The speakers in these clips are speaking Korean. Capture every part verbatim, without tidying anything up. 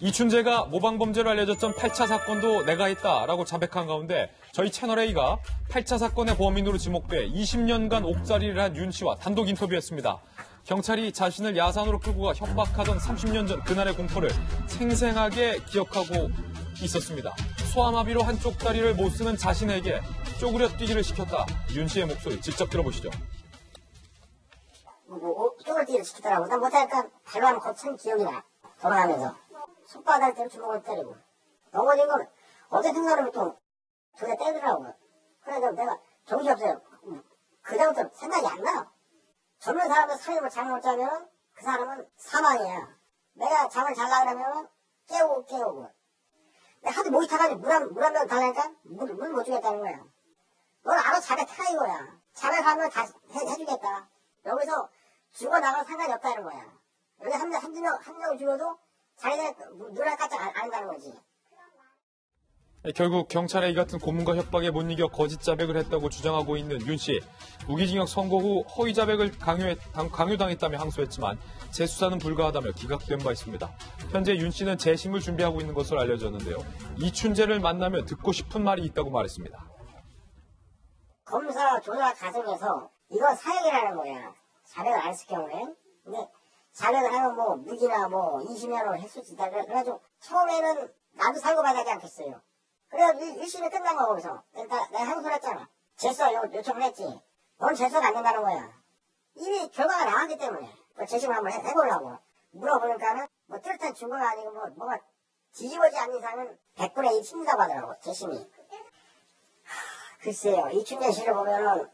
이춘재가 모방범죄로 알려졌던 팔 차 사건도 내가 했다라고 자백한 가운데 저희 채널A가 팔 차 사건의 범인으로 지목돼 이십 년간 옥살이를 한 윤 씨와 단독 인터뷰했습니다. 경찰이 자신을 야산으로 끌고 가 협박하던 삼십 년 전 그날의 공포를 생생하게 기억하고 있었습니다. 소아마비로 한쪽 다리를 못 쓰는 자신에게 쪼그려뛰기를 시켰다. 윤 씨의 목소리 직접 들어보시죠. 뭐, 쪼그려뛰기를 시키더라고. 난 못하니까 발로 하면 거친 기억이 나. 돌아가면서. 손바닥 때리고 주먹을 때리고 넘어진 건 어제 생각하면 또 저게 때리더라고. 그래서 내가 정신이 없어요. 그다음부터 생각이 안 나. 젊은 사람은 사회를 잘못 자면 그 사람은 사망이야. 내가 잠을 잘라 그러면 깨우고 깨우고. 내가 하도 목이 타가지고 물 한, 물 한 병 달라니까 물, 물 못 주겠다는 거야. 넌 알아서 자백해라 이거야. 자백하면 다 해, 해주겠다. 여기서 죽어나가면 상관이 없다는 거야. 여기 한 명, 한 명, 한 명 죽어도 자기네 눈알 깜짝 안 한다는 거지. 결국 경찰에 이 같은 고문과 협박에 못 이겨 거짓 자백을 했다고 주장하고 있는 윤 씨. 무기징역 선고 후 허위 자백을 강요해, 강요당했다며 항소했지만 재수사는 불가하다며 기각된 바 있습니다. 현재 윤 씨는 재심을 준비하고 있는 것으로 알려졌는데요. 이춘재를 만나면 듣고 싶은 말이 있다고 말했습니다. 검사 조사 과정에서 이건 사형이라는 거야. 자백을 안 했을 경우에는. 근데 자백을 하면 뭐 무기나 뭐 이십 년으로 했을 수 있다. 그래가지고 처음에는 나도 상고받지 않겠어요. 그래서 일심이 끝난 거야. 거기서 내가, 내가 항소를 했잖아. 재수사 요청을 했지. 넌 재수사가 안 된다는 거야. 이미 결과가 나왔기 때문에 재심을 한번 해, 해보려고 물어보니까는 뭐 뚜렷한 증거가 아니고 뭐, 뭐가 뒤집어지지 않는 이상은 백분의 일 힘들다고 하더라고 재심이. 하, 글쎄요. 이춘재 씨를 보면은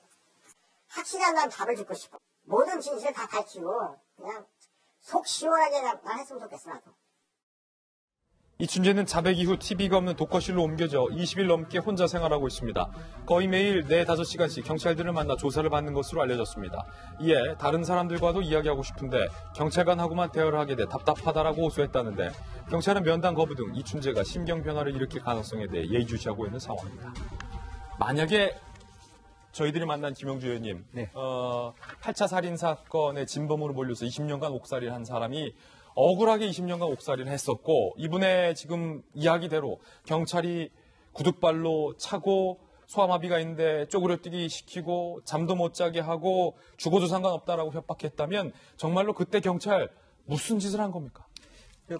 확실한 난 답을 듣고 싶어. 모든 진실을 다 밝히고 그냥 속 시원하게 나 했으면 좋겠어, 나도. 이춘재는 자백 이후 티비가 없는 독거실로 옮겨져 이십 일 넘게 혼자 생활하고 있습니다. 거의 매일 네 다섯 시간씩 경찰들을 만나 조사를 받는 것으로 알려졌습니다. 이에 다른 사람들과도 이야기하고 싶은데 경찰관하고만 대화를 하게 돼 답답하다라고 호소했다는데 경찰은 면담 거부 등 이춘재가 심경변화를 일으킬 가능성에 대해 예의주시하고 있는 상황입니다. 만약에 저희들이 만난 김영주 의원님, 네. 어, 팔 차 살인 사건의 진범으로 몰려서 이십 년간 옥살이를 한 사람이 억울하게 이십 년간 옥살이를 했었고 이분의 지금 이야기대로 경찰이 구둣발로 차고 소아마비가 있는데 쪼그려뛰기 시키고 잠도 못 자게 하고 죽어도 상관없다라고 협박했다면 정말로 그때 경찰 무슨 짓을 한 겁니까?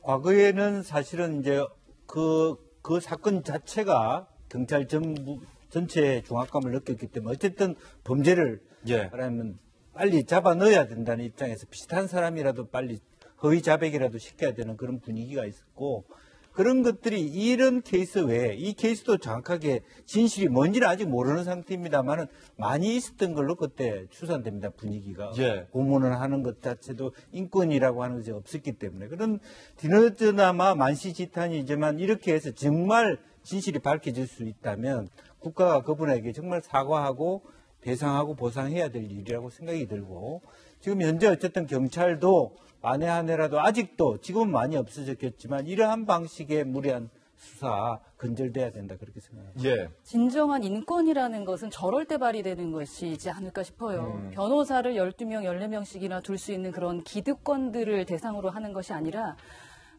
과거에는 사실은 이제 그, 그 사건 자체가 경찰 전부 전체의 중압감을 느꼈기 때문에 어쨌든 범죄를 예. 말하면 빨리 잡아 넣어야 된다는 입장에서 비슷한 사람이라도 빨리 허위 자백이라도 시켜야 되는 그런 분위기가 있었고 그런 것들이 이런 케이스 외에 이 케이스도 정확하게 진실이 뭔지는 아직 모르는 상태입니다만은 많이 있었던 걸로 그때 추산됩니다. 분위기가 예. 고문을 하는 것 자체도 인권이라고 하는 것이 없었기 때문에 그런 뒤늦게나마 만시지탄이지만 이렇게 해서 정말 진실이 밝혀질 수 있다면 국가가 그분에게 정말 사과하고 배상하고 보상해야 될 일이라고 생각이 들고 지금 현재 어쨌든 경찰도 만에 한 해라도 아직도 지금은 많이 없어졌겠지만 이러한 방식의 무리한 수사 근절돼야 된다 그렇게 생각합니다. 예. 진정한 인권이라는 것은 저럴 때 발휘되는 것이지 않을까 싶어요. 음. 변호사를 열두 명, 열네 명씩이나 둘 수 있는 그런 기득권들을 대상으로 하는 것이 아니라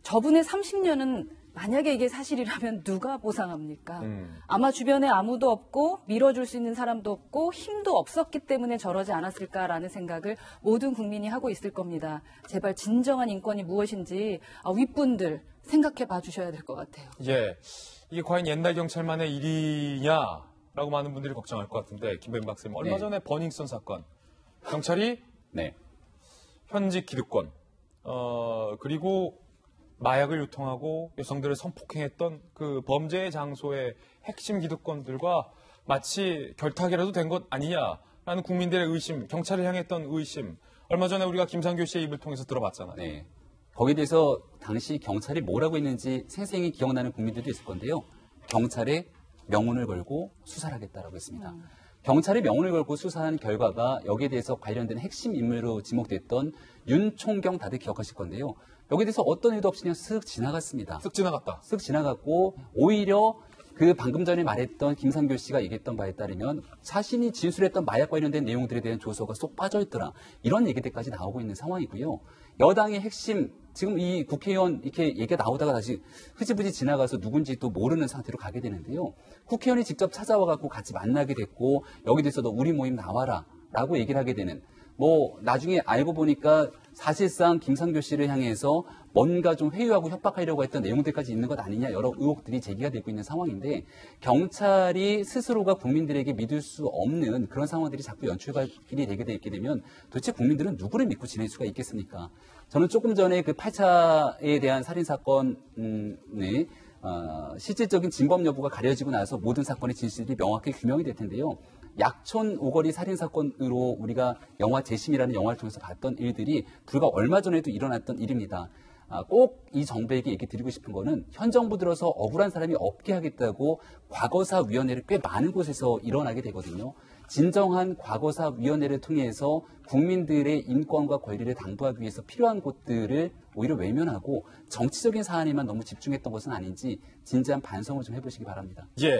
저분의 삼십 년은 만약에 이게 사실이라면 누가 보상합니까? 음. 아마 주변에 아무도 없고 밀어줄 수 있는 사람도 없고 힘도 없었기 때문에 저러지 않았을까라는 생각을 모든 국민이 하고 있을 겁니다. 제발 진정한 인권이 무엇인지 윗분들 생각해 봐주셔야 될 것 같아요. 예, 이게 과연 옛날 경찰만의 일이냐라고 많은 분들이 걱정할 것 같은데 김병민 박사님 얼마 네. 전에 버닝썬 사건 경찰이 네. 현직 기득권 어, 그리고 마약을 유통하고 여성들을 성폭행했던 그 범죄의 장소의 핵심 기득권들과 마치 결탁이라도 된 것 아니냐라는 국민들의 의심, 경찰을 향했던 의심. 얼마 전에 우리가 김상규 씨의 입을 통해서 들어봤잖아요. 네. 거기에 대해서 당시 경찰이 뭐라고 했는지 생생히 기억나는 국민들도 있을 건데요. 경찰에 명운을 걸고 수사를 하겠다라고 했습니다. 음. 경찰이 명운을 걸고 수사한 결과가 여기에 대해서 관련된 핵심 인물로 지목됐던 윤총경 다들 기억하실 건데요. 여기에 대해서 어떤 일도 없이 그냥 쓱 지나갔습니다. 쓱 지나갔다. 쓱 지나갔고 오히려 그 방금 전에 말했던 김상교 씨가 얘기했던 바에 따르면 자신이 진술했던 마약 관련된 내용들에 대한 조서가 쏙 빠져있더라. 이런 얘기들까지 나오고 있는 상황이고요. 여당의 핵심, 지금 이 국회의원 이렇게 얘기가 나오다가 다시 흐지부지 지나가서 누군지 또 모르는 상태로 가게 되는데요. 국회의원이 직접 찾아와갖고 같이 만나게 됐고, 여기도 있어도 우리 모임 나와라 라고 얘기를 하게 되는, 뭐 나중에 알고 보니까 사실상 김상교 씨를 향해서 뭔가 좀 회유하고 협박하려고 했던 내용들까지 있는 것 아니냐, 여러 의혹들이 제기가 되고 있는 상황인데, 경찰이 스스로가 국민들에게 믿을 수 없는 그런 상황들이 자꾸 연출이 되게 되게 되면 도대체 국민들은 누구를 믿고 지낼 수가 있겠습니까? 저는 조금 전에 그 팔 차에 대한 살인사건의 어, 실질적인 진범 여부가 가려지고 나서 모든 사건의 진실이 명확히 규명이 될 텐데요. 약촌 오거리 살인사건으로 우리가 영화 재심이라는 영화를 통해서 봤던 일들이 불과 얼마 전에도 일어났던 일입니다. 아, 꼭 이 정부에게 얘기 드리고 싶은 거는 현 정부 들어서 억울한 사람이 없게 하겠다고 과거사위원회를 꽤 많은 곳에서 일어나게 되거든요. 진정한 과거사위원회를 통해서 국민들의 인권과 권리를 당부하기 위해서 필요한 곳들을 오히려 외면하고 정치적인 사안에만 너무 집중했던 것은 아닌지 진지한 반성을 좀 해보시기 바랍니다. 예.